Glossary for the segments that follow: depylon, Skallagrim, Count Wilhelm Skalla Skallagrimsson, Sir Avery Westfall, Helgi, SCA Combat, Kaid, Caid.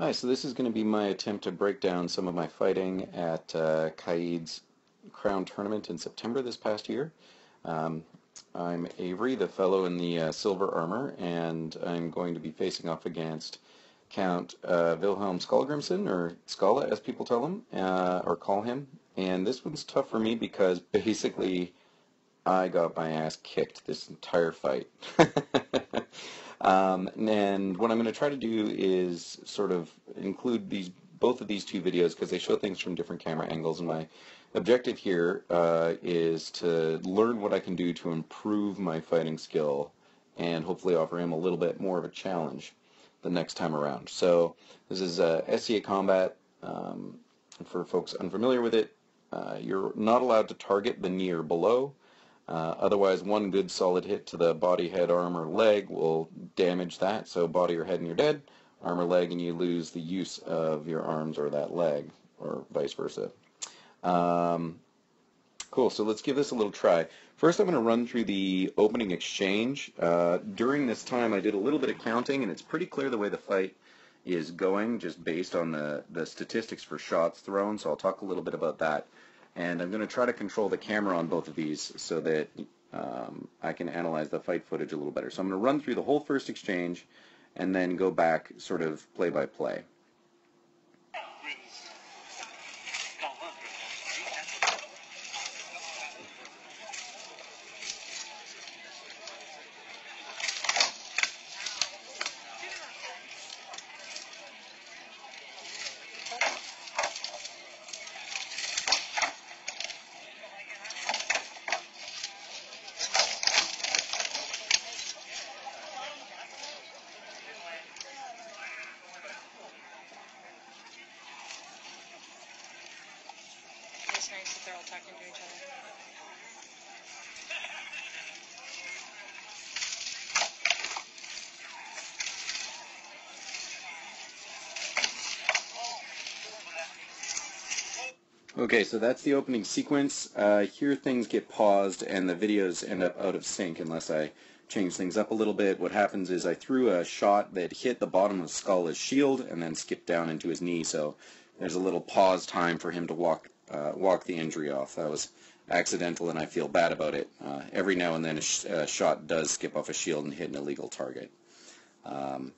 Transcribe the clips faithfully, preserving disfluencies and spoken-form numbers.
Hi, so this is going to be my attempt to break down some of my fighting at uh, C A I D's Crown Tournament in September this past year. Um, I'm Avery, the fellow in the uh, silver armor, and I'm going to be facing off against Count uh, Wilhelm Skallagrimsson, or Skalla as people tell him, uh, or call him. And this one's tough for me because basically I got my ass kicked this entire fight. Um, and what I'm going to try to do is sort of include these both of these two videos because they show things from different camera angles, and my objective here uh, is to learn what I can do to improve my fighting skill and hopefully offer him a little bit more of a challenge the next time around. So this is uh, S C A Combat. Um, for folks unfamiliar with it, uh, you're not allowed to target the knee or below. Uh, otherwise, one good solid hit to the body, head, arm, or leg will damage that. So body or head and you're dead, arm or leg and you lose the use of your arms or that leg, or vice versa. Um, cool, so let's give this a little try. First, I'm going to run through the opening exchange. Uh, during this time, I did a little bit of counting, and it's pretty clear the way the fight is going just based on the, the statistics for shots thrown, so I'll talk a little bit about that. And I'm going to try to control the camera on both of these so that um, I can analyze the fight footage a little better. So I'm going to run through the whole first exchange and then go back sort of play by play. It's nice that they're all talking to each other. Okay, so that's the opening sequence. Uh, here things get paused and the videos end up out of sync unless I change things up a little bit. What happens is I threw a shot that hit the bottom of Skalla's shield and then skipped down into his knee, so there's a little pause time for him to walk Uh, walk the injury off. That was accidental and I feel bad about it. Uh, every now and then a, sh a shot does skip off a shield and hit an illegal target. Um,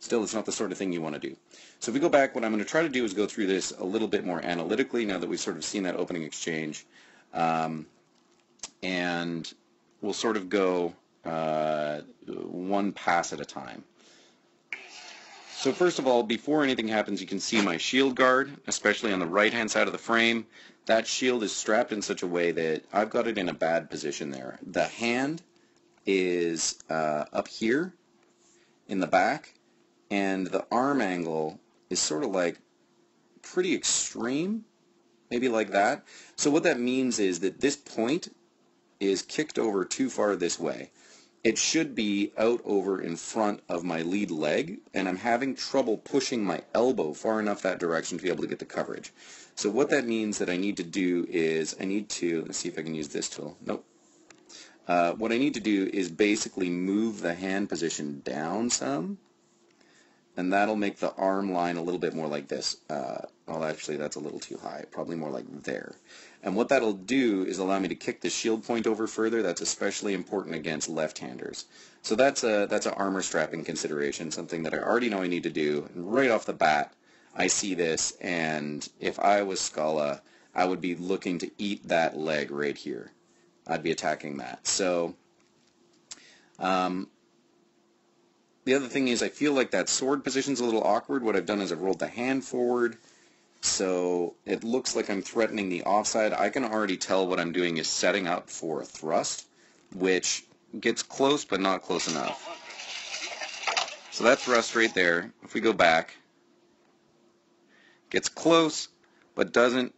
still, it's not the sort of thing you want to do. So if we go back, what I'm going to try to do is go through this a little bit more analytically now that we've sort of seen that opening exchange. Um, and we'll sort of go uh, one pass at a time. So first of all, before anything happens, you can see my shield guard, especially on the right-hand side of the frame. That shield is strapped in such a way that I've got it in a bad position there. The hand is uh, up here in the back, and the arm angle is sort of like pretty extreme, maybe like that. So what that means is that this point is kicked over too far this way. It should be out over in front of my lead leg, and I'm having trouble pushing my elbow far enough that direction to be able to get the coverage. So what that means that I need to do is I need to, let's see if I can use this tool. Nope. Uh, what I need to do is basically move the hand position down some, and that'll make the arm line a little bit more like this. Uh, well, actually, that's a little too high. Probably more like there. And what that'll do is allow me to kick the shield point over further. That's especially important against left-handers. So that's a that's an armor strapping consideration, something that I already know I need to do. And right off the bat, I see this, and if I was Skalla, I would be looking to eat that leg right here. I'd be attacking that. So um, the other thing is I feel like that sword position's a little awkward. What I've done is I've rolled the hand forward. So it looks like I'm threatening the offside. I can already tell what I'm doing is setting up for a thrust, which gets close but not close enough. So that thrust right there, if we go back, gets close but doesn't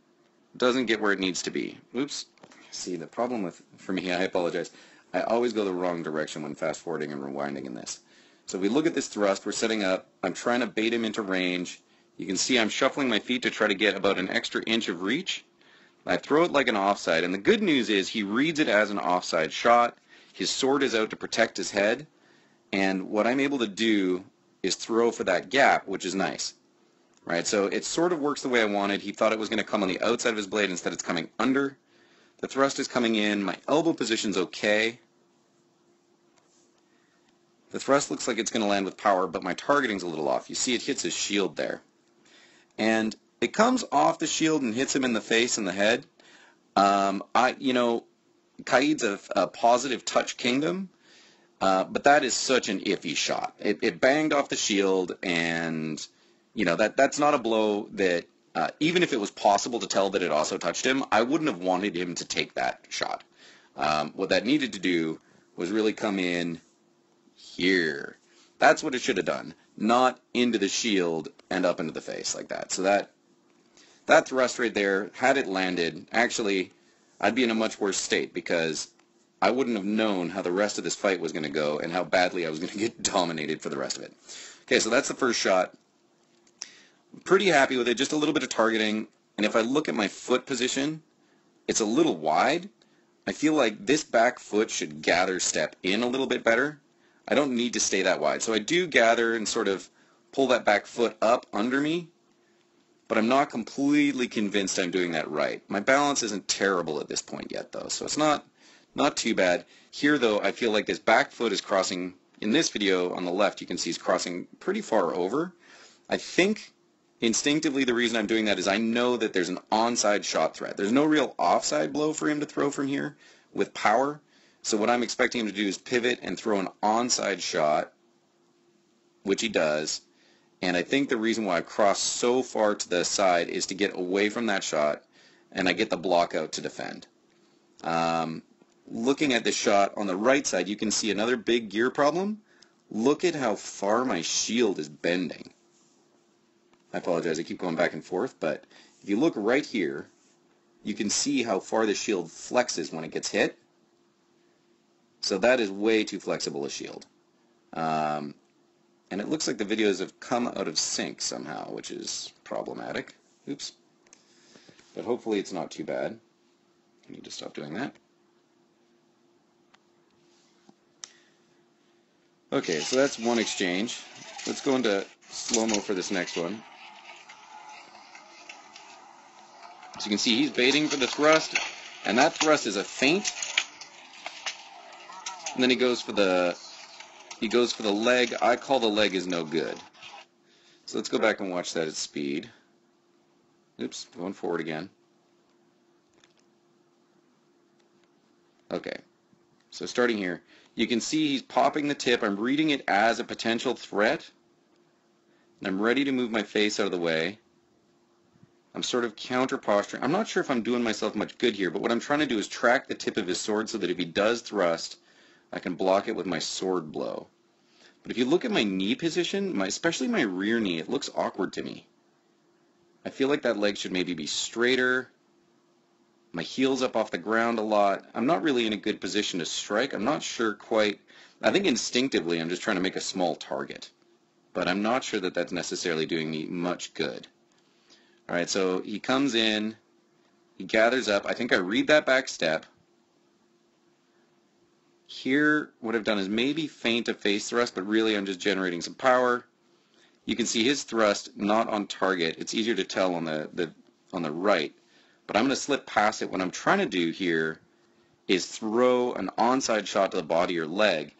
doesn't get where it needs to be. Oops. See, the problem with for me, I apologize. I always go the wrong direction when fast forwarding and rewinding in this. So if we look at this thrust, we're setting up. I'm trying to bait him into range. You can see I'm shuffling my feet to try to get about an extra inch of reach. I throw it like an offside, and the good news is he reads it as an offside shot. His sword is out to protect his head, and what I'm able to do is throw for that gap, which is nice. Right, so it sort of works the way I wanted. He thought it was going to come on the outside of his blade. Instead, it's coming under. The thrust is coming in. My elbow position's okay. The thrust looks like it's going to land with power, but my targeting's a little off. You see it hits his shield there. And it comes off the shield and hits him in the face and the head. Um, I, you know, Kaid's a, a positive touch kingdom. Uh, but that is such an iffy shot. It, it banged off the shield, and you know, that, that's not a blow that, uh, even if it was possible to tell that it also touched him, I wouldn't have wanted him to take that shot. Um, what that needed to do was really come in here. That's what it should have done, not into the shield and up into the face like that. So that, that thrust right there, had it landed, actually, I'd be in a much worse state because I wouldn't have known how the rest of this fight was going to go and how badly I was going to get dominated for the rest of it. Okay, so that's the first shot. Pretty happy with it, just a little bit of targeting, and if I look at my foot position, it's a little wide. I feel like this back foot should gather step in a little bit better. I don't need to stay that wide, so I do gather and sort of pull that back foot up under me, but I'm not completely convinced I'm doing that right. My balance isn't terrible at this point yet, though, so it's not, not too bad. Here, though, I feel like this back foot is crossing, in this video on the left, you can see it's crossing pretty far over. I think instinctively, the reason I'm doing that is I know that there's an onside shot threat. There's no real offside blow for him to throw from here with power. So what I'm expecting him to do is pivot and throw an onside shot, which he does. And I think the reason why I crossed so far to the side is to get away from that shot, and I get the block out to defend. Um, looking at this shot on the right side, you can see another big gear problem. Look at how far my shield is bending. I apologize, I keep going back and forth, but if you look right here, you can see how far the shield flexes when it gets hit. So that is way too flexible a shield. Um, and it looks like the videos have come out of sync somehow, which is problematic. Oops. But hopefully it's not too bad. I need to stop doing that. Okay, so that's one exchange. Let's go into slow-mo for this next one. So you can see he's baiting for the thrust, and that thrust is a feint. And then he goes for the he goes for the leg. I call the leg is no good. So let's go back and watch that at speed. Oops, going forward again. Okay. So starting here, you can see he's popping the tip. I'm reading it as a potential threat. And I'm ready to move my face out of the way. I'm sort of counter posturing. I'm not sure if I'm doing myself much good here, but what I'm trying to do is track the tip of his sword so that if he does thrust, I can block it with my sword blow. But if you look at my knee position, my, especially my rear knee, it looks awkward to me. I feel like that leg should maybe be straighter. My heel's up off the ground a lot. I'm not really in a good position to strike. I'm not sure quite. I think instinctively I'm just trying to make a small target. But I'm not sure that that's necessarily doing me much good. All right, so he comes in, he gathers up. I think I read that back step. Here, what I've done is maybe feint a face thrust, but really I'm just generating some power. You can see his thrust not on target. It's easier to tell on the, the, on the right, but I'm going to slip past it. What I'm trying to do here is throw an onside shot to the body or leg.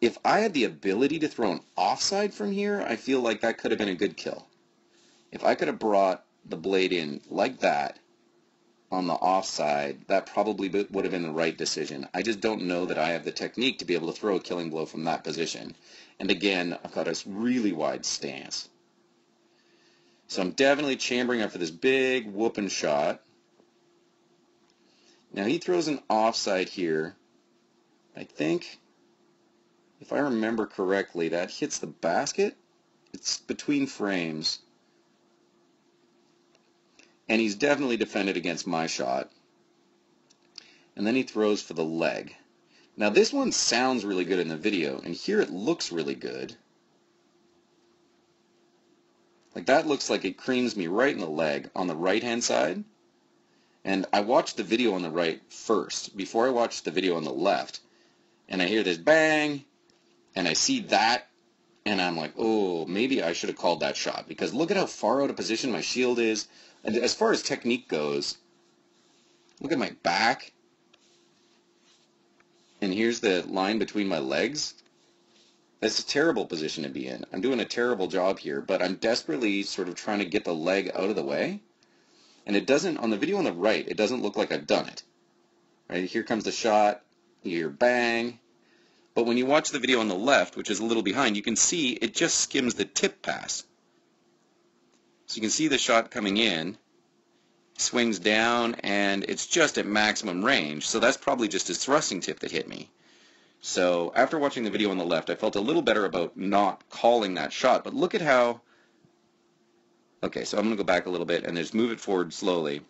If I had the ability to throw an offside from here, I feel like that could have been a good kill. If I could have brought the blade in like that on the offside, that probably would have been the right decision. I just don't know that I have the technique to be able to throw a killing blow from that position. And again, I've got a really wide stance. So I'm definitely chambering up for this big whooping shot. Now he throws an offside here. I think, if I remember correctly, that hits the basket. It's between frames. And he's definitely defended against my shot. And then he throws for the leg. Now this one sounds really good in the video, and here it looks really good. Like that looks like it creams me right in the leg on the right-hand side. And I watched the video on the right first, before I watched the video on the left. And I hear this bang. And I see that, And I'm like, oh, maybe I should have called that shot, because look at how far out of position my shield is. And as far as technique goes, look at my back. And here's the line between my legs. That's a terrible position to be in. I'm doing a terrible job here, but I'm desperately sort of trying to get the leg out of the way. And it doesn't, on the video on the right, it doesn't look like I've done it. Right, here comes the shot, here, bang. But when you watch the video on the left, which is a little behind, you can see it just skims the tip pass. So you can see the shot coming in, swings down, and it's just at maximum range. So that's probably just his thrusting tip that hit me. So after watching the video on the left, I felt a little better about not calling that shot. But look at how... Okay, so I'm going to go back a little bit and just move it forward slowly.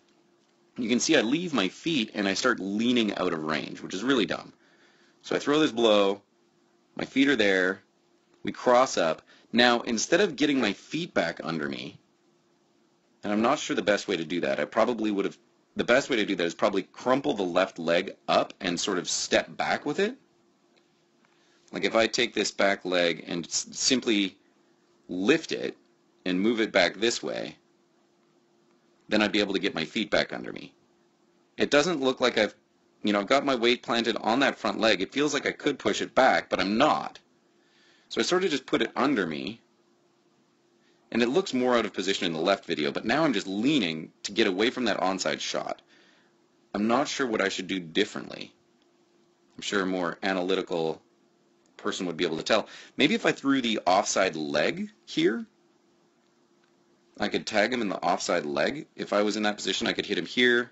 You can see I leave my feet and I start leaning out of range, which is really dumb. So I throw this blow, my feet are there, we cross up. Now, instead of getting my feet back under me, and I'm not sure the best way to do that, I probably would have, the best way to do that is probably crumple the left leg up and sort of step back with it. Like if I take this back leg and simply lift it and move it back this way, then I'd be able to get my feet back under me. It doesn't look like I've You know, I've got my weight planted on that front leg. It feels like I could push it back, but I'm not. So I sort of just put it under me, and it looks more out of position in the left video, but now I'm just leaning to get away from that onside shot. I'm not sure what I should do differently. I'm sure a more analytical person would be able to tell. Maybe if I threw the offside leg here, I could tag him in the offside leg. If I was in that position, I could hit him here.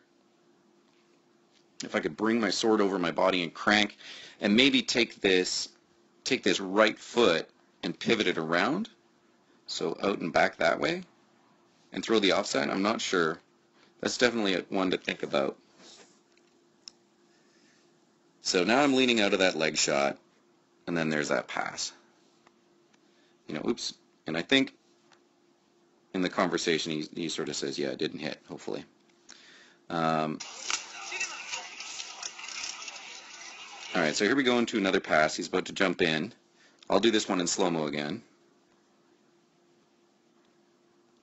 If I could bring my sword over my body and crank, and maybe take this take this right foot and pivot it around, so out and back that way, and throw the offside, I'm not sure. That's definitely one to think about. So now I'm leaning out of that leg shot, and then there's that pass. You know, oops. And I think in the conversation he, he sort of says, yeah, it didn't hit, hopefully. Um, All right, so here we go into another pass. He's about to jump in. I'll do this one in slow-mo again,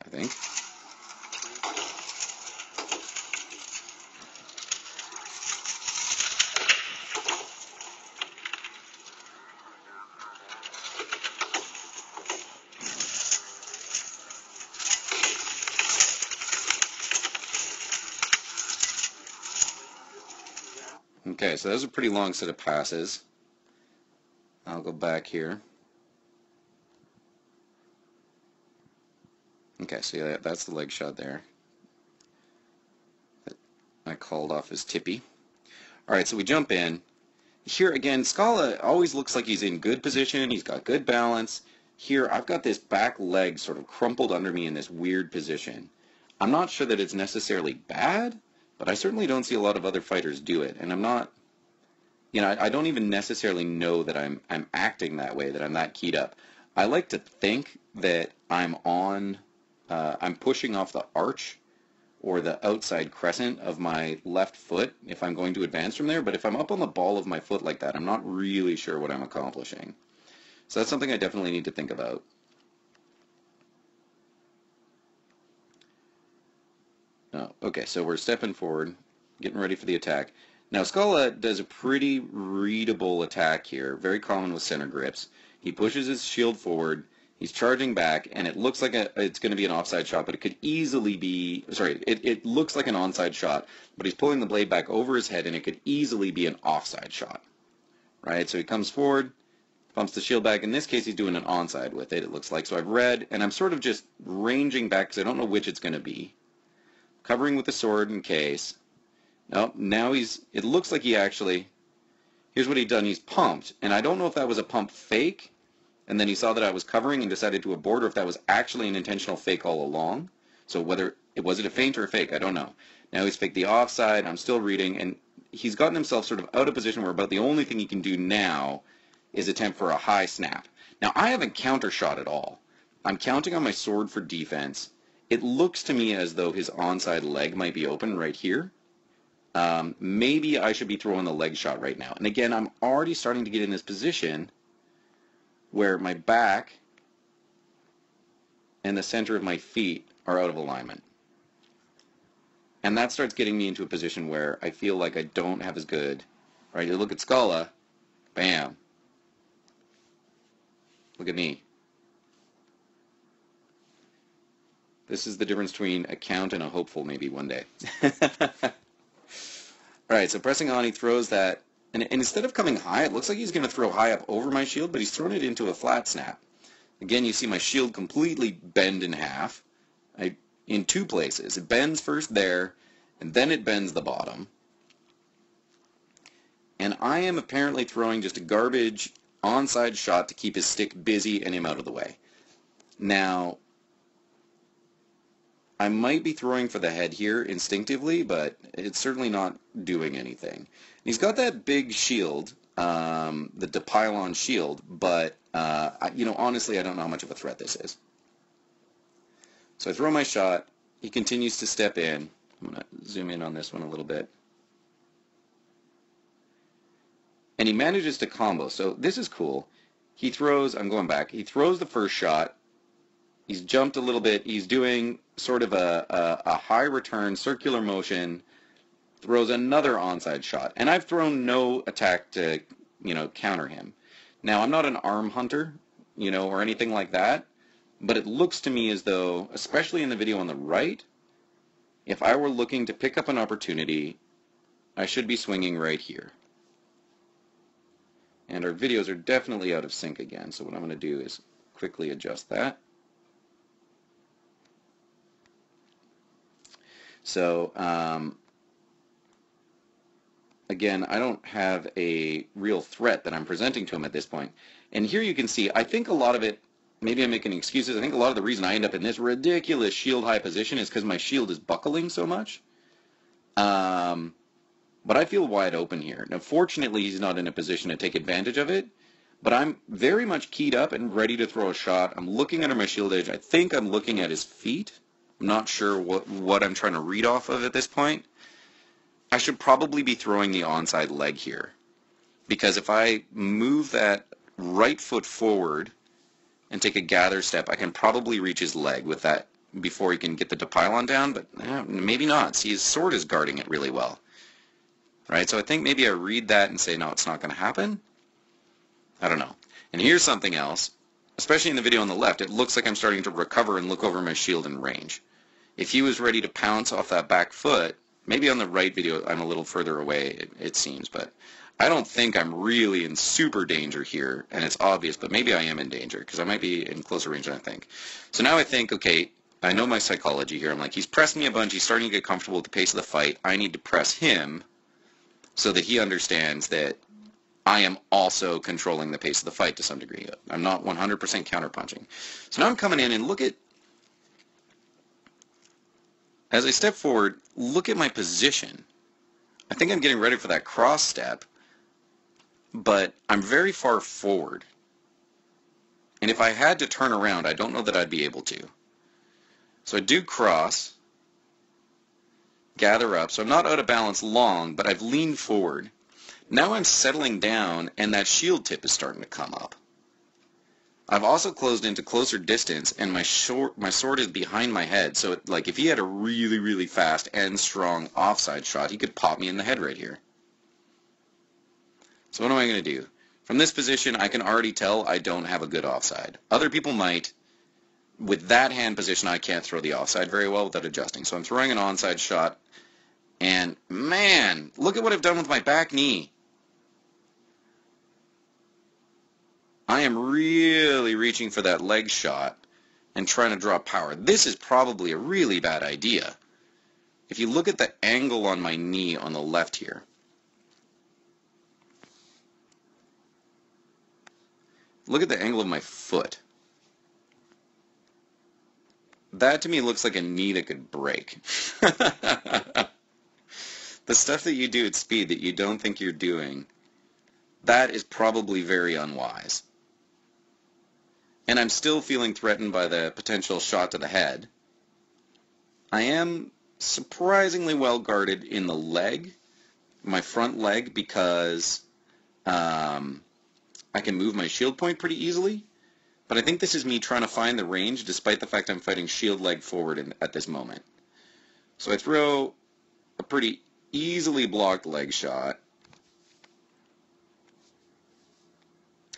I think. Okay, so that was a pretty long set of passes. I'll go back here. Okay, so yeah, that's the leg shot there. I called off his tippy. All right, so we jump in. Here again, Skalla always looks like he's in good position. He's got good balance. Here, I've got this back leg sort of crumpled under me in this weird position. I'm not sure that it's necessarily bad, but I certainly don't see a lot of other fighters do it, and I'm not, you know, I, I don't even necessarily know that I'm, I'm acting that way, that I'm that keyed up. I like to think that I'm on, uh, I'm pushing off the arch or the outside crescent of my left foot if I'm going to advance from there, but if I'm up on the ball of my foot like that, I'm not really sure what I'm accomplishing. So that's something I definitely need to think about. Oh, okay, so we're stepping forward, getting ready for the attack. Now, Skalla does a pretty readable attack here, very common with center grips. He pushes his shield forward, he's charging back, and it looks like a, it's going to be an offside shot, but it could easily be, sorry, it, it looks like an onside shot, but he's pulling the blade back over his head, and it could easily be an offside shot, right? So he comes forward, bumps the shield back. In this case, he's doing an onside with it, it looks like. So I've read, and I'm sort of just ranging back because I don't know which it's going to be. Covering with the sword in case. Nope, now he's, it looks like he actually, here's what he'd done, he's pumped. And I don't know if that was a pump fake, and then he saw that I was covering and decided to abort, or if that was actually an intentional fake all along. So whether, it was it a feint or a fake, I don't know. Now he's faked the offside, I'm still reading, and he's gotten himself sort of out of position where about the only thing he can do now is attempt for a high snap. Now I haven't counter shot at all. I'm counting on my sword for defense. It looks to me as though his onside leg might be open right here. Um, maybe I should be throwing the leg shot right now. And again, I'm already starting to get in this position where my back and the center of my feet are out of alignment. And that starts getting me into a position where I feel like I don't have as good, right? You look at Skalla, bam. Look at me. This is the difference between a count and a hopeful maybe one day. All right, so pressing on, he throws that. And, and instead of coming high, it looks like he's going to throw high up over my shield, but he's thrown it into a flat snap. Again, you see my shield completely bend in half. I... in two places. It bends first there, and then it bends the bottom. And I am apparently throwing just a garbage onside shot to keep his stick busy and him out of the way. Now, I might be throwing for the head here instinctively, but it's certainly not doing anything. And he's got that big shield, um, the depylon shield, but, uh, I, you know, honestly, I don't know how much of a threat this is. So I throw my shot, he continues to step in. I'm going to zoom in on this one a little bit. And he manages to combo, so this is cool. He throws, I'm going back, he throws the first shot, he's jumped a little bit, he's doing sort of a, a, a high return circular motion, throws another onside shot, and I've thrown no attack to, you know, counter him. Now, I'm not an arm hunter, you know, or anything like that, but it looks to me as though, especially in the video on the right, if I were looking to pick up an opportunity, I should be swinging right here. And our videos are definitely out of sync again, so what I'm going to do is quickly adjust that. So, um, again, I don't have a real threat that I'm presenting to him at this point. And here you can see, I think a lot of it, maybe I'm making excuses. I think a lot of the reason I end up in this ridiculous shield high position is because my shield is buckling so much. Um, but I feel wide open here. Now, fortunately, he's not in a position to take advantage of it, but I'm very much keyed up and ready to throw a shot. I'm looking under my shield edge. I think I'm looking at his feet. I'm not sure what, what I'm trying to read off of at this point. I should probably be throwing the onside leg here, because if I move that right foot forward and take a gather step, I can probably reach his leg with that before he can get the depylon down, but eh, maybe not. See, his sword is guarding it really well. Right? So I think maybe I read that and say, no, it's not going to happen. I don't know. And here's something else. Especially in the video on the left, it looks like I'm starting to recover and look over my shield in range. If he was ready to pounce off that back foot, maybe on the right video I'm a little further away, it, it seems, but I don't think I'm really in super danger here, and it's obvious, but maybe I am in danger, because I might be in closer range than I think. So now I think, okay, I know my psychology here. I'm like, he's pressed me a bunch, he's starting to get comfortable with the pace of the fight. I need to press him so that he understands that I am also controlling the pace of the fight to some degree. I'm not one hundred percent counterpunching. So now I'm coming in and look at, as I step forward, look at my position. I think I'm getting ready for that cross step, but I'm very far forward. And if I had to turn around, I don't know that I'd be able to. So I do cross, gather up. So I'm not out of balance long, but I've leaned forward. Now I'm settling down, and that shield tip is starting to come up. I've also closed into closer distance, and my short, my sword is behind my head. So, it, like, if he had a really, really fast and strong offside shot, he could pop me in the head right here. So what am I going to do? From this position, I can already tell I don't have a good offside. Other people might. With that hand position, I can't throw the offside very well without adjusting. So I'm throwing an onside shot, and, man, look at what I've done with my back knee. I am really reaching for that leg shot and trying to draw power. This is probably a really bad idea. If you look at the angle on my knee on the left here, look at the angle of my foot. That to me looks like a knee that could break. The stuff that you do at speed that you don't think you're doing, that is probably very unwise. And I'm still feeling threatened by the potential shot to the head. I am surprisingly well guarded in the leg, my front leg, because um, I can move my shield point pretty easily. But I think this is me trying to find the range despite the fact I'm fighting shield leg forward in, at this moment. So I throw a pretty easily blocked leg shot.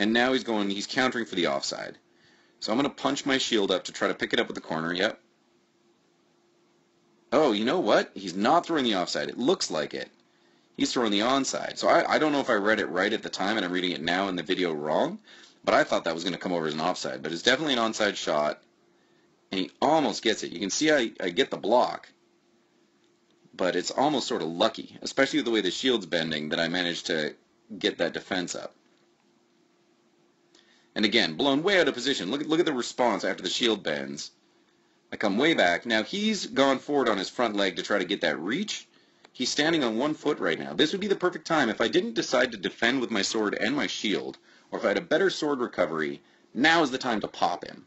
And now he's going, he's countering for the offside. So I'm going to punch my shield up to try to pick it up with the corner. Yep. Oh, you know what? He's not throwing the offside. It looks like it. He's throwing the onside. So I, I don't know if I read it right at the time and I'm reading it now in the video wrong. But I thought that was going to come over as an offside. But it's definitely an onside shot. And he almost gets it. You can see I, I get the block. But it's almost sort of lucky, especially with the way the shield's bending, that I managed to get that defense up. And again, blown way out of position. Look, look at the response after the shield bends. I come way back. Now he's gone forward on his front leg to try to get that reach. He's standing on one foot right now. This would be the perfect time. If I didn't decide to defend with my sword and my shield, or if I had a better sword recovery, now is the time to pop him.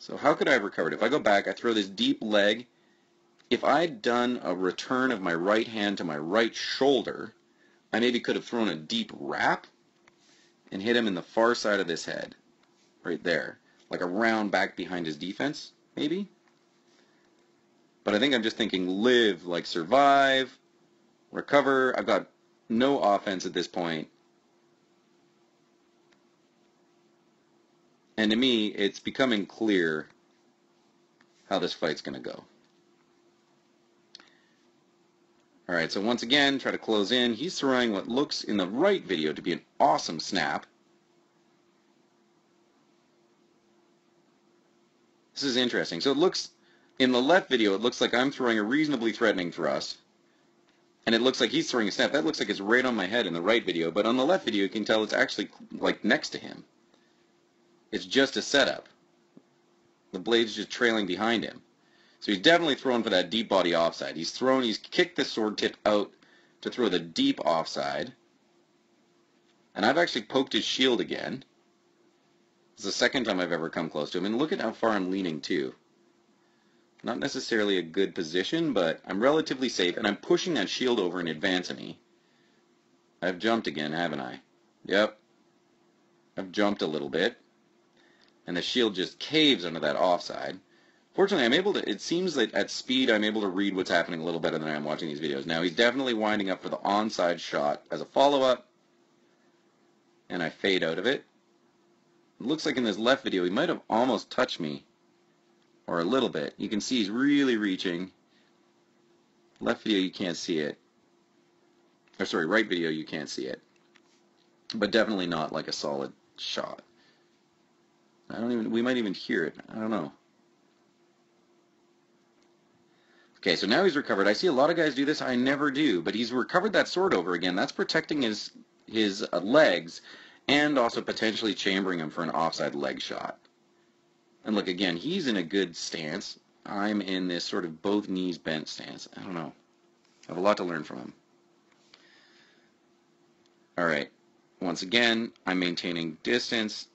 So how could I have recovered? If I go back, I throw this deep leg. If I had done a return of my right hand to my right shoulder, I maybe could have thrown a deep wrap and hit him in the far side of this head, right there, like a round back behind his defense, maybe? But I think I'm just thinking live, like survive, recover. I've got no offense at this point. And to me, it's becoming clear how this fight's going to go. Alright, so once again, try to close in. He's throwing what looks in the right video to be an awesome snap. This is interesting. So it looks, in the left video, it looks like I'm throwing a reasonably threatening thrust. And it looks like he's throwing a snap. That looks like it's right on my head in the right video. But on the left video, you can tell it's actually like next to him. It's just a setup. The blade's just trailing behind him. So he's definitely thrown for that deep body offside. He's thrown, he's kicked the sword tip out to throw the deep offside. And I've actually poked his shield again. It's the second time I've ever come close to him. And look at how far I'm leaning too. Not necessarily a good position, but I'm relatively safe. And I'm pushing that shield over in advance of me. I've jumped again, haven't I? Yep. I've jumped a little bit. And the shield just caves under that offside. Fortunately, I'm able to, it seems that at speed, I'm able to read what's happening a little better than I am watching these videos. Now, he's definitely winding up for the onside shot as a follow-up, and I fade out of it. It looks like in this left video, he might have almost touched me, or a little bit. You can see he's really reaching. Left video, you can't see it. Or, sorry, right video, you can't see it. But definitely not like a solid shot. I don't even, we might even hear it. I don't know. Okay, so now he's recovered. I see a lot of guys do this. I never do, but he's recovered that sword over again. That's protecting his his uh, legs and also potentially chambering him for an offside leg shot. And look, again, he's in a good stance. I'm in this sort of both knees bent stance. I don't know. I have a lot to learn from him. All right. Once again, I'm maintaining distance.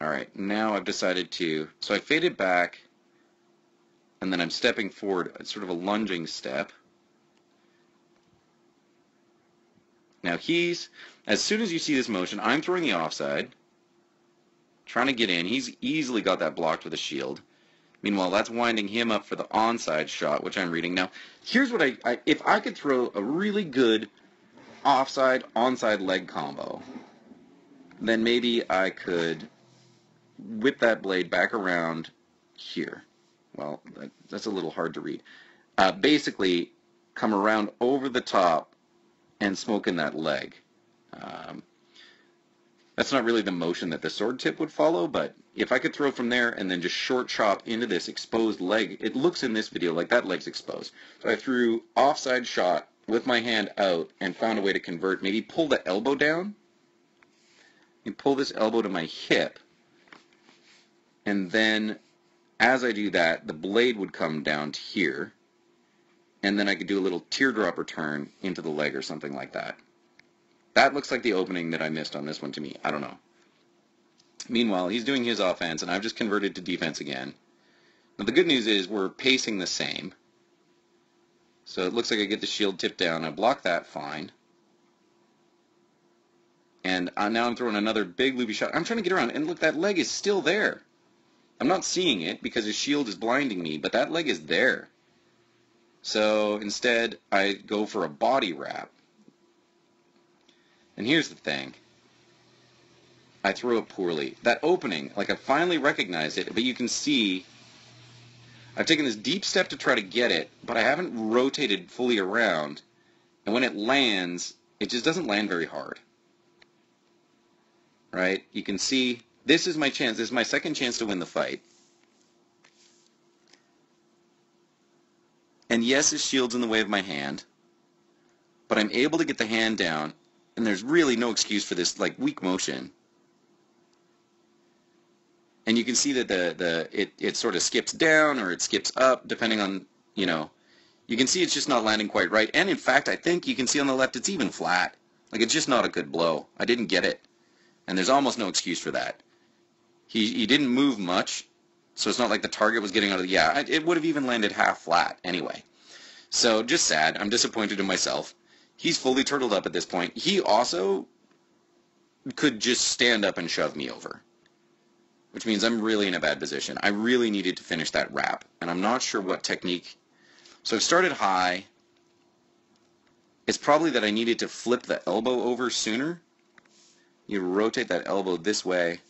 All right, now I've decided to... So I faded back. And then I'm stepping forward. It's sort of a lunging step. Now he's, as soon as you see this motion, I'm throwing the offside, trying to get in. He's easily got that blocked with a shield. Meanwhile, that's winding him up for the onside shot, which I'm reading. Now, here's what I, I if I could throw a really good offside, onside leg combo, then maybe I could whip that blade back around here. Well, that, that's a little hard to read. Uh, basically, come around over the top and smoke in that leg. Um, that's not really the motion that the sword tip would follow, but if I could throw from there and then just short chop into this exposed leg, it looks in this video like that leg's exposed. So I threw offside shot with my hand out and found a way to convert, maybe pull the elbow down and pull this elbow to my hip, and then as I do that, the blade would come down to here, and then I could do a little teardrop return into the leg or something like that. That looks like the opening that I missed on this one to me. I don't know. Meanwhile, he's doing his offense, and I've just converted to defense again. Now, the good news is we're pacing the same. So it looks like I get the shield tip down. I block that fine. And now I'm throwing another big loopy shot. I'm trying to get around, and look, that leg is still there. I'm not seeing it because his shield is blinding me, but that leg is there. So instead, I go for a body wrap. And here's the thing. I threw it poorly. That opening, like I finally recognized it, but you can see I've taken this deep step to try to get it, but I haven't rotated fully around. And when it lands, it just doesn't land very hard. Right? You can see this is my chance. This is my second chance to win the fight. And yes, his shield's in the way of my hand, but I'm able to get the hand down, and there's really no excuse for this like weak motion. And you can see that the the it it sort of skips down or it skips up depending on, you know, you can see it's just not landing quite right. And in fact, I think you can see on the left it's even flat. Like it's just not a good blow. I didn't get it. And there's almost no excuse for that. He, he didn't move much, so it's not like the target was getting out of the... Yeah, it would have even landed half flat anyway. So, just sad. I'm disappointed in myself. He's fully turtled up at this point. He also could just stand up and shove me over, which means I'm really in a bad position. I really needed to finish that wrap, and I'm not sure what technique... So, I've started high. It's probably that I needed to flip the elbow over sooner. You rotate that elbow this way,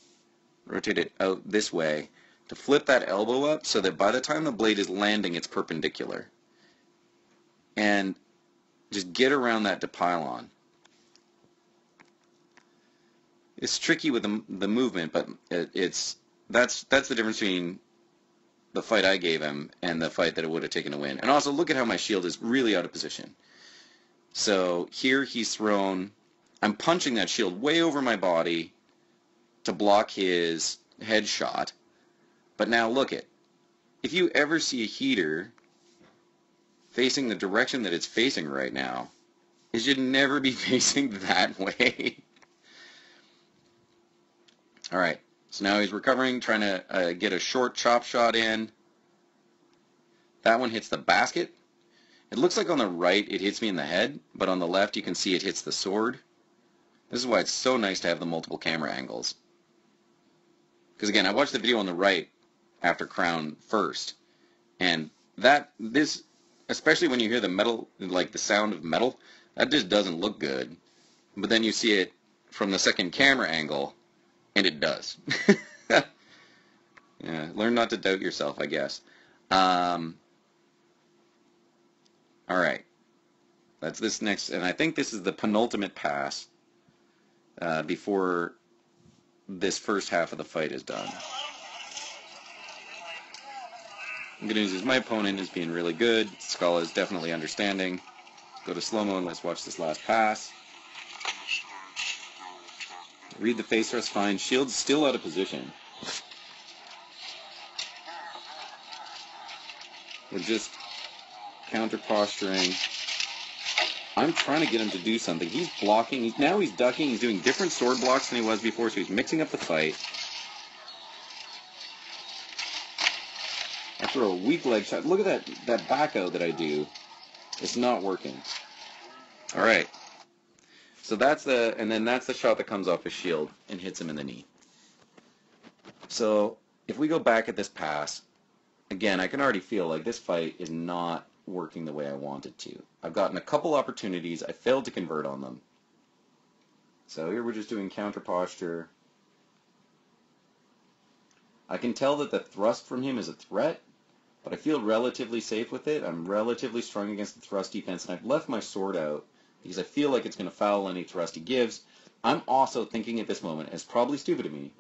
rotate it out this way, to flip that elbow up so that by the time the blade is landing, it's perpendicular. And just get around that to pylon. It's tricky with the, the movement, but it, it's that's that's the difference between the fight I gave him and the fight that it would have taken to win. And also, look at how my shield is really out of position. So here he's thrown... I'm punching that shield way over my body to block his headshot. But now look it. If you ever see a heater facing the direction that it's facing right now, it should never be facing that way. Alright, so now he's recovering, trying to uh, get a short chop shot in. That one hits the basket. It looks like on the right it hits me in the head, but on the left you can see it hits the sword. This is why it's so nice to have the multiple camera angles. Because again, I watched the video on the right after Crown first, and that, this, especially when you hear the metal, like the sound of metal, that just doesn't look good. But then you see it from the second camera angle, and it does. Yeah, learn not to doubt yourself, I guess. Um, Alright, that's this next, and I think this is the penultimate pass. Uh, before this first half of the fight is done. The good news is my opponent is being really good. Skalla is definitely understanding. Go to slow-mo and let's watch this last pass. Read the face thrust fine. Shield's still out of position. We're just counter posturing. I'm trying to get him to do something. He's blocking. He's, now he's ducking. He's doing different sword blocks than he was before, so he's mixing up the fight. I throw a weak leg shot. Look at that, that back out that I do. It's not working. All right. So that's the, and then that's the shot that comes off his shield and hits him in the knee. So if we go back at this pass, again, I can already feel like this fight is not working the way I wanted to. I've gotten a couple opportunities. I failed to convert on them. So here we're just doing counter posture. I can tell that the thrust from him is a threat, but I feel relatively safe with it. I'm relatively strong against the thrust defense, and I've left my sword out because I feel like it's going to foul any thrust he gives. I'm also thinking at this moment, and it's probably stupid of me,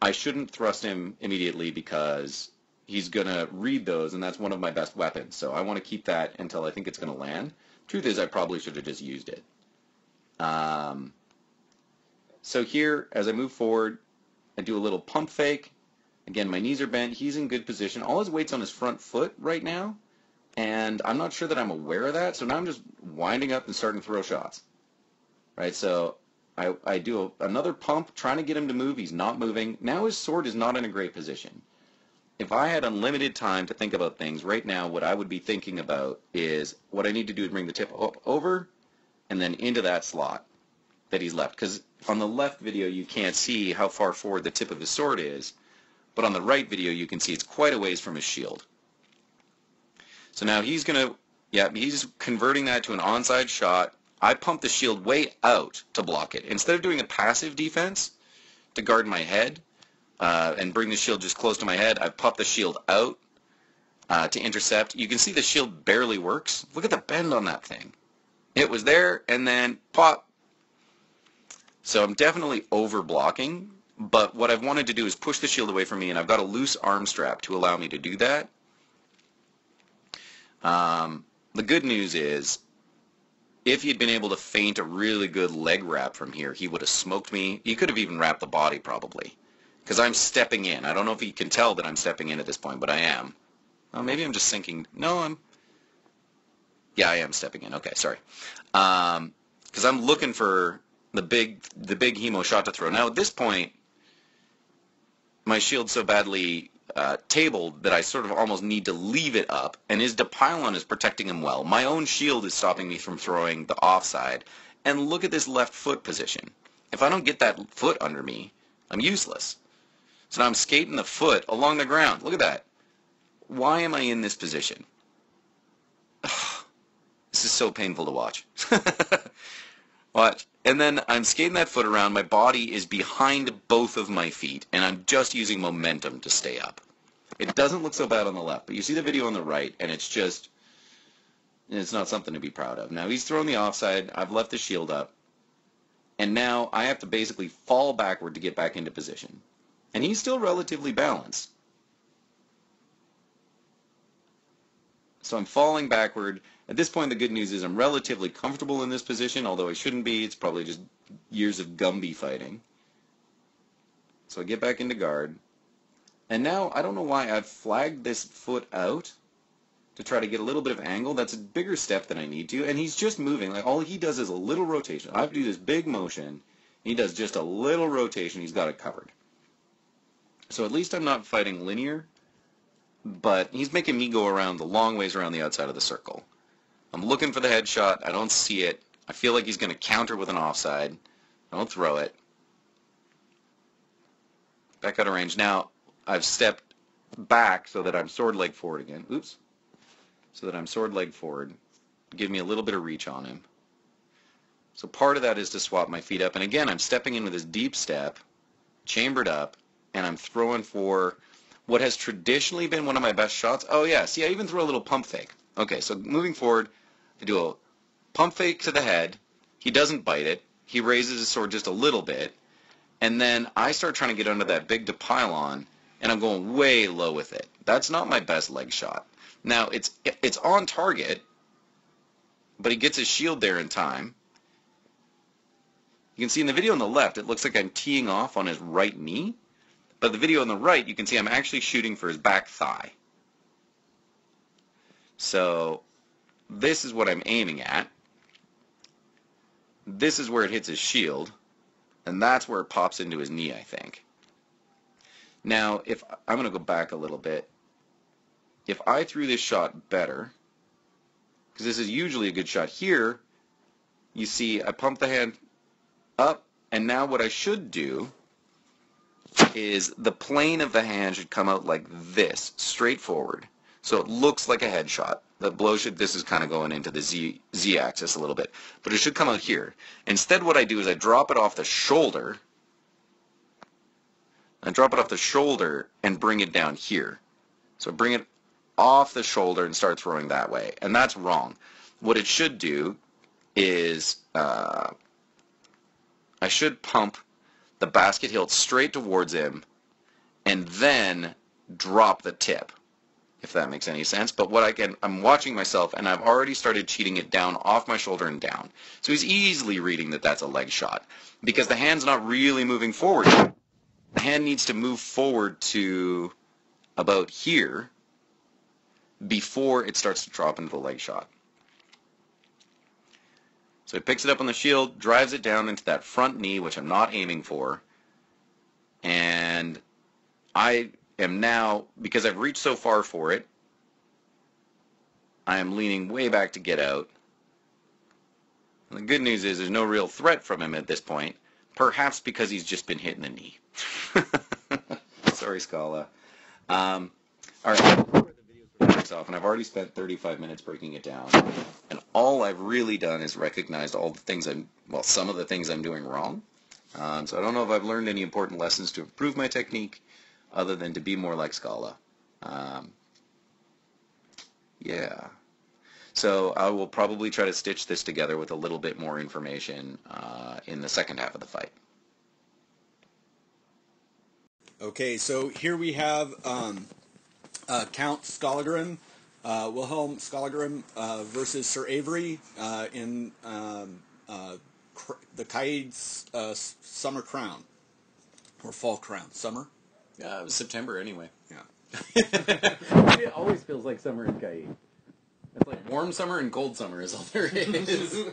I shouldn't thrust him immediately because he's going to read those, and that's one of my best weapons. So I want to keep that until I think it's going to land. Truth is, I probably should have just used it. Um, so here, as I move forward, I do a little pump fake. Again, my knees are bent. He's in good position. All his weight's on his front foot right now, and I'm not sure that I'm aware of that. So now I'm just winding up and starting to throw shots. Right, so I, I do a, another pump, trying to get him to move. He's not moving. Now his sword is not in a great position. If I had unlimited time to think about things right now, what I would be thinking about is what I need to do to bring the tip over and then into that slot. that he's left, because on the left video you can't see how far forward the tip of his sword is, but on the right video you can see it's quite a ways from his shield. So now he's going to, yeah, he's converting that to an onside shot. I pump the shield way out to block it. Instead of doing a passive defense to guard my head uh, and bring the shield just close to my head, I pop the shield out uh, to intercept. You can see the shield barely works. Look at the bend on that thing. It was there and then pop. So I'm definitely over blocking, but what I've wanted to do is push the shield away from me, and I've got a loose arm strap to allow me to do that. Um, the good news is, if he'd been able to feint a really good leg wrap from here, he would have smoked me. He could have even wrapped the body probably, because I'm stepping in. I don't know if you can tell that I'm stepping in at this point, but I am. Oh, maybe I'm just sinking. No, I'm... Yeah, I am stepping in. Okay, sorry. Um, because I'm looking for the big, the big hemo shot to throw. Now, at this point, my shield's so badly uh, tabled that I sort of almost need to leave it up, and his depylon is protecting him well. My own shield is stopping me from throwing the offside. And look at this left foot position. If I don't get that foot under me, I'm useless. So now I'm skating the foot along the ground. Look at that. Why am I in this position? This is so painful to watch. Watch. And then I'm skating that foot around. My body is behind both of my feet, and I'm just using momentum to stay up. It doesn't look so bad on the left, but you see the video on the right, and it's just, it's not something to be proud of. Now he's thrown the offside. I've left the shield up, and now I have to basically fall backward to get back into position. And he's still relatively balanced. So I'm falling backward. At this point, the good news is I'm relatively comfortable in this position, although I shouldn't be. It's probably just years of Gumby fighting. So I get back into guard. And now, I don't know why I've flagged this foot out to try to get a little bit of angle. That's a bigger step than I need to. And he's just moving. Like, all he does is a little rotation. I have to do this big motion, and he does just a little rotation. He's got it covered. So at least I'm not fighting linear, but he's making me go around the long ways around the outside of the circle. I'm looking for the headshot. I don't see it. I feel like he's going to counter with an offside. I don't throw it. Back out of range. Now, I've stepped back so that I'm sword leg forward again. Oops. So that I'm sword leg forward. Give me a little bit of reach on him. So part of that is to swap my feet up. And again, I'm stepping in with this deep step, chambered up, and I'm throwing for what has traditionally been one of my best shots. Oh, yeah. See, I even throw a little pump fake. Okay, so moving forward, I do a pump fake to the head. He doesn't bite it. He raises his sword just a little bit. And then I start trying to get under that big depylon, and I'm going way low with it. That's not my best leg shot. Now, it's, it's on target, but he gets his shield there in time. You can see in the video on the left, it looks like I'm teeing off on his right knee. But the video on the right, you can see I'm actually shooting for his back thigh. So this is what I'm aiming at. This is where it hits his shield, and that's where it pops into his knee, I think. Now, if I'm going to go back a little bit. If I threw this shot better, because this is usually a good shot here, you see I pump the hand up, and now what I should do is the plane of the hand should come out like this, straight forward. So it looks like a headshot. The blow should, this is kind of going into the Z, Z axis a little bit, but it should come out here. Instead, what I do is I drop it off the shoulder. I drop it off the shoulder and bring it down here. So bring it off the shoulder and start throwing that way. And that's wrong. What it should do is uh, I should pump the basket hilt straight towards him and then drop the tip, if that makes any sense. But what I can, I'm watching myself, and I've already started cheating it down off my shoulder and down. So he's easily reading that that's a leg shot because the hand's not really moving forward. The hand needs to move forward to about here before it starts to drop into the leg shot. So he picks it up on the shield, drives it down into that front knee, which I'm not aiming for, and I am now, because I've reached so far for it, I am leaning way back to get out. And the good news is there's no real threat from him at this point, perhaps because he's just been hit in the knee. Sorry, Skalla. Um, all right. Off, and I've already spent thirty-five minutes breaking it down, and all I've really done is recognized all the things I'm, well, some of the things I'm doing wrong. Um, so I don't know if I've learned any important lessons to improve my technique other than to be more like Skalla. Um, yeah. So I will probably try to stitch this together with a little bit more information uh, in the second half of the fight. Okay, so here we have um, Uh, Count Skallagrim, uh, Wilhelm Skallagrim uh, versus Sir Avery uh, in um, uh, the Caid's uh, Summer Crown, or Fall Crown, Summer? Yeah, it was September anyway. Yeah. It always feels like summer in Caid. It's like warm summer and cold summer is all there is.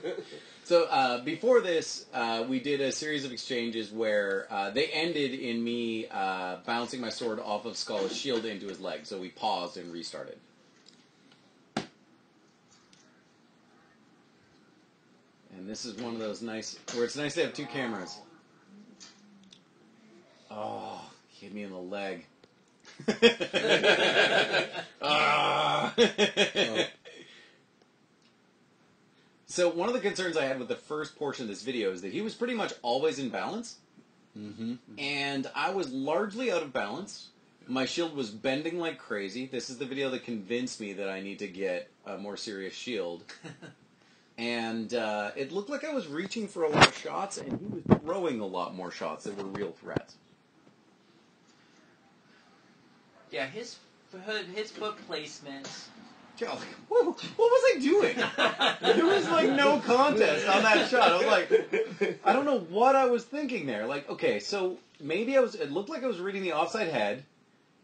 So uh, before this, uh, we did a series of exchanges where uh, they ended in me uh, bouncing my sword off of Skalla's shield into his leg. So we paused and restarted. And this is one of those nice, where it's nice to have two cameras. Oh, he hit me in the leg. Ah. Oh. So one of the concerns I had with the first portion of this video is that he was pretty much always in balance, mm-hmm. and I was largely out of balance. My shield was bending like crazy. This is the video that convinced me that I need to get a more serious shield, and uh, it looked like I was reaching for a lot of shots, and he was throwing a lot more shots that were real threats. Yeah, his his foot placements. What was I doing? There was like no contest on that shot. I was like, I don't know what I was thinking there. Like, okay, so maybe I was. It looked like I was reading the offside head.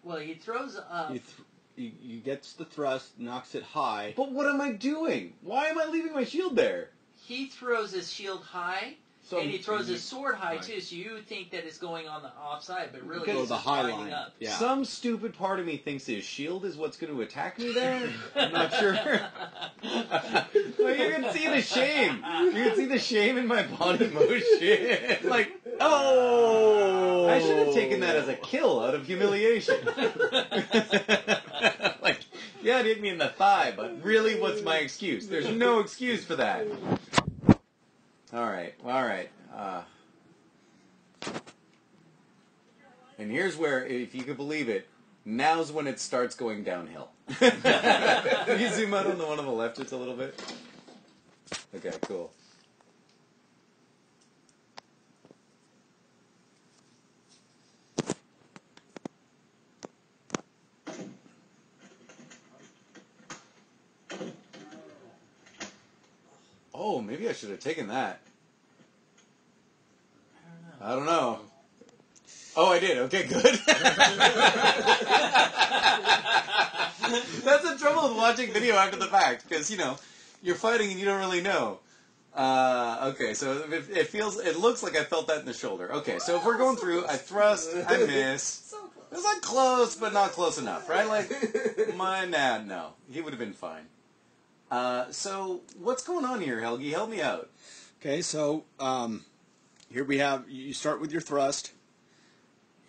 Well, he throws up. He, th he gets the thrust, knocks it high. But what am I doing? Why am I leaving my shield there? He throws his shield high. So and he throws his sword high, high, too, so you think that it's going on the offside, but really it's just high up. Yeah. Some stupid part of me thinks his shield is what's going to attack me there. I'm not sure. Well, you can see the shame. You can see the shame in my body motion. Like, oh! I should have taken that as a kill out of humiliation. Like, yeah, it hit me in the thigh, but really, what's my excuse? There's no excuse for that. Alright, well, alright. Uh, and here's where, if you can believe it, now's when it starts going downhill. Can you zoom out on the one on the left just a little bit? Okay, cool. Oh, maybe I should have taken that. I don't know. I don't know. Oh, I did. Okay, good. That's the trouble with watching video after the fact, because, you know, you're fighting and you don't really know. Uh, okay, so it, it feels, it looks like I felt that in the shoulder. Okay, so if we're going through, I thrust, I miss. So close. It's not close, but not close enough, right? Like, my dad, no. He would have been fine. Uh, so, what's going on here, Helgi? Help me out. Okay, so, um, here we have, you start with your thrust,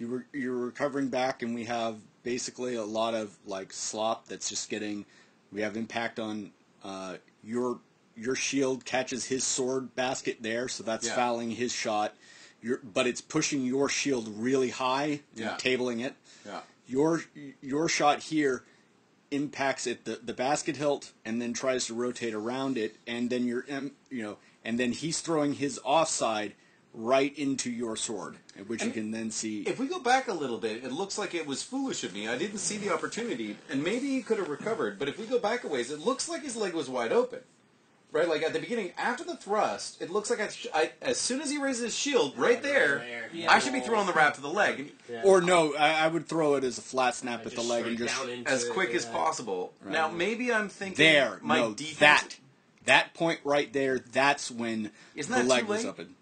you re you're recovering back, and we have basically a lot of, like, slop that's just getting, we have impact on, uh, your, your shield catches his sword basket there, so that's yeah. fouling his shot, your, but it's pushing your shield really high, yeah. and tabling it. Yeah. Your, your shot here impacts it the the basket hilt and then tries to rotate around it, and then you're you know and then he's throwing his offside right into your sword, which and you can then see. If we go back a little bit, it looks like it was foolish of me. I didn't see the opportunity, and maybe he could have recovered, but if we go back a ways, it looks like his leg was wide open, right? Like at the beginning, after the thrust, it looks like I, I as soon as he raises his shield, right, right there, right there. I should be throwing the wrap to the leg. Yeah. Or no, I, I would throw it as a flat snap I at the leg and just as quick it, as yeah. possible. Right. Now maybe I'm thinking there, my no, defense. That, that point right there, that's when Isn't the that leg was open.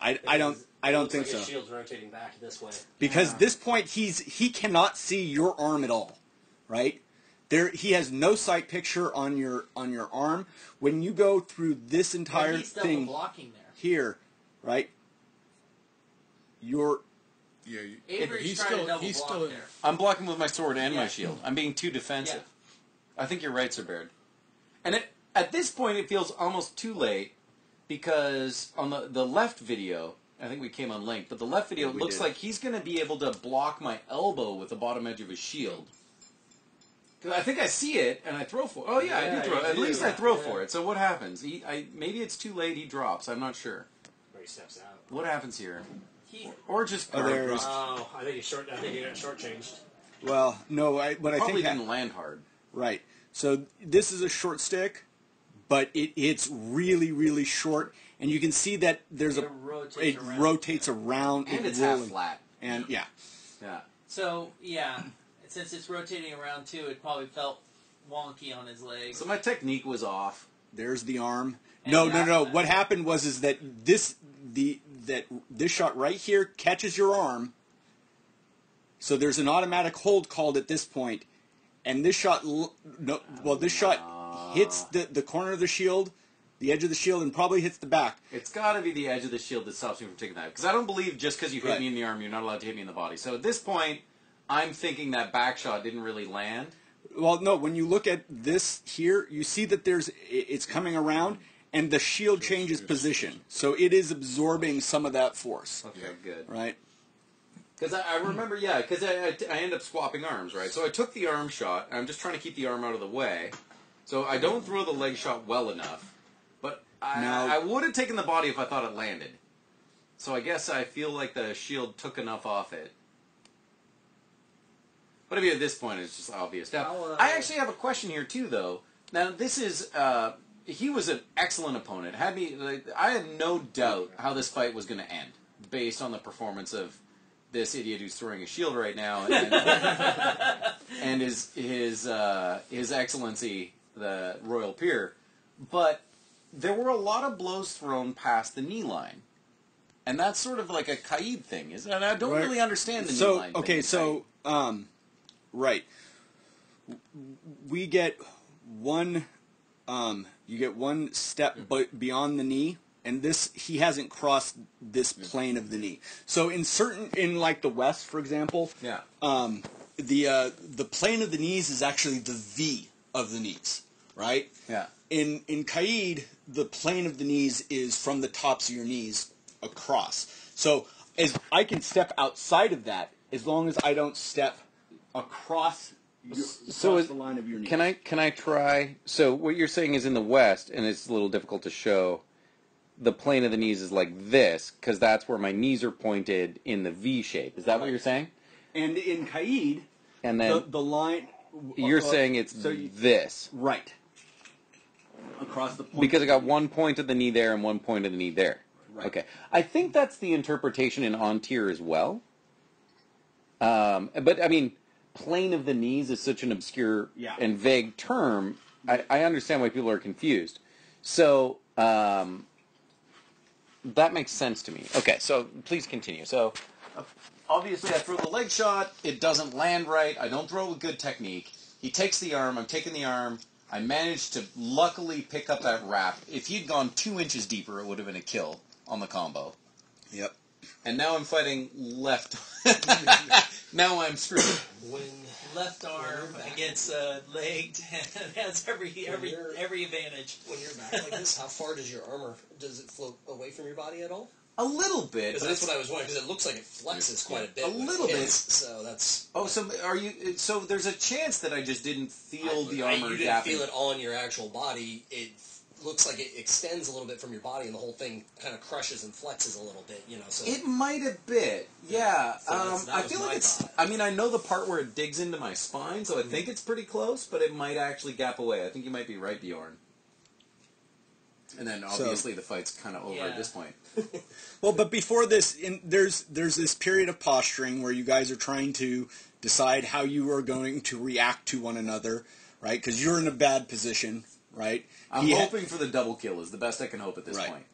I, I don't. I don't think like so. His shield's rotating back this way. Because yeah. this point, he's he cannot see your arm at all, right? There, he has no sight picture on your on your arm. When you go through this entire yeah, he's thing blocking there. Here, right? You're yeah. You, he's still he's block still. There. I'm blocking with my sword and yeah. my shield. I'm being too defensive. Yeah. I think you're right, Sir Baird. And it, at this point, it feels almost too late because on the the left video, I think we came on link, but the left video yeah, it looks did. like he's going to be able to block my elbow with the bottom edge of his shield. I think I see it, and I throw for it. Oh, yeah, yeah I do throw. At do, least yeah, I throw yeah. for it. So what happens? He, I, maybe it's too late. He drops. I'm not sure. Or he steps out. What happens here? He, or, or just... Oh, there just oh, I think he short, I think he got shortchanged. Well, no, I, but I Probably think... Probably didn't I, land hard. Right. So this is a short stick, but it, it's really, really short. And you can see that there's it a... Rotates it around. rotates around. And it's rolling. half flat. And, yeah. Yeah. So, yeah... Since it's rotating around, too, it probably felt wonky on his legs. So my technique was off. There's the arm. And no, no, no. That. What happened was is that this the that this shot right here catches your arm. So there's an automatic hold called at this point. And this shot, no, well, this shot hits the, the corner of the shield, the edge of the shield, and probably hits the back. It's got to be the edge of the shield that stops me from taking that. Because I don't believe just because you hit right. me in the arm, you're not allowed to hit me in the body. So at this point... I'm thinking that back shot didn't really land. Well, no, when you look at this here, you see that there's it's coming around, and the shield changes position. So it is absorbing some of that force. Okay, good. Right? Because I, I remember, yeah, because I, I end up swapping arms, right? So I took the arm shot, and I'm just trying to keep the arm out of the way. So I don't throw the leg shot well enough, but I, now, I would have taken the body if I thought it landed. So I guess I feel like the shield took enough off it. But I mean, at this point, it's just obvious. Now, I actually have a question here too, though. Now, this is—he uh, was an excellent opponent. Had me, like, I had no doubt how this fight was going to end, based on the performance of this idiot who's throwing a shield right now, and, and his his uh, his Excellency, the Royal Peer. But there were a lot of blows thrown past the knee line, and that's sort of like a Kaid thing, isn't it? And I don't right. really understand the so, knee line. So okay, thing, so. Right? Um, Right. We get one, um, you get one step but beyond the knee, and this, he hasn't crossed this plane of the knee. So in certain, in like the West, for example, yeah. um, the, uh, the plane of the knees is actually the V of the knees, right? Yeah. In, in Kaid, the plane of the knees is from the tops of your knees across. So as I can step outside of that, as long as I don't step across, your, so across is, the line of your knee. Can I, can I try? So what you're saying is in the West, and it's a little difficult to show, the plane of the knees is like this, because that's where my knees are pointed in the V shape. Is that what you're saying? And in Kaid, and then the, the line... You're uh, saying it's so you, this. Right. Across the point. Because I got one point of the knee there and one point of the knee there. Right. Okay. I think that's the interpretation in Ontier as well. Um, but, I mean... Plane of the knees is such an obscure yeah. and vague term. I, I understand why people are confused. So um, that makes sense to me. Okay, so please continue. So obviously, I throw the leg shot. It doesn't land right. I don't throw with good technique. He takes the arm. I'm taking the arm. I managed to luckily pick up that wrap. If he'd gone two inches deeper, it would have been a kill on the combo. Yep. And now I'm fighting left. Now I'm screwed. When left arm against uh, legged has every every every advantage. When you're back like this, how far does your armor? Does it float away from your body at all? A little bit. Because that's what I was wondering. Because it looks like it flexes quite a bit. A little bit. So that's. Oh, so are you? So there's a chance that I just didn't feel I, the armor. I, you didn't gapping. feel it all in your actual body. It. Looks like it extends a little bit from your body, and the whole thing kind of crushes and flexes a little bit, you know. So it might a bit, yeah. yeah. So um, I feel like it's. Thought. I mean, I know the part where it digs into my spine, so I mm-hmm. think it's pretty close, but it might actually gap away. I think you might be right, Bjorn. And then obviously so, the fight's kind of over yeah. at this point. Well, but before this, in, there's there's this period of posturing where you guys are trying to decide how you are going to react to one another, right? Because you're in a bad position. Right. I'm he hoping for the double kill is the best I can hope at this right. point.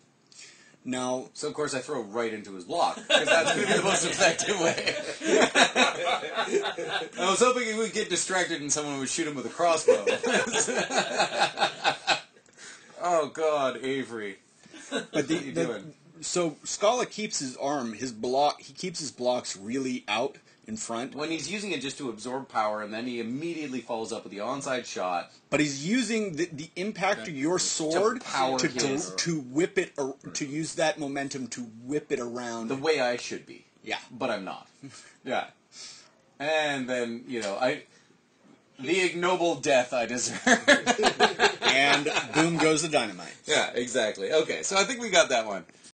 Now, so of course I throw right into his block because that's going to be the most effective way. I was hoping he would get distracted and someone would shoot him with a crossbow. Oh, God, Avery. But the, what are you the, doing? So Skalla keeps his arm, his block, he keeps his blocks really out in front. When he's using it just to absorb power, and then he immediately follows up with the onside shot. But he's using the, the impact of your sword to power to, to, to whip it, or, to use that momentum to whip it around. The way I should be. Yeah. But I'm not. Yeah. And then, you know, I... the ignoble death I deserve. And boom goes the dynamite. Yeah, exactly. Okay, so I think we got that one.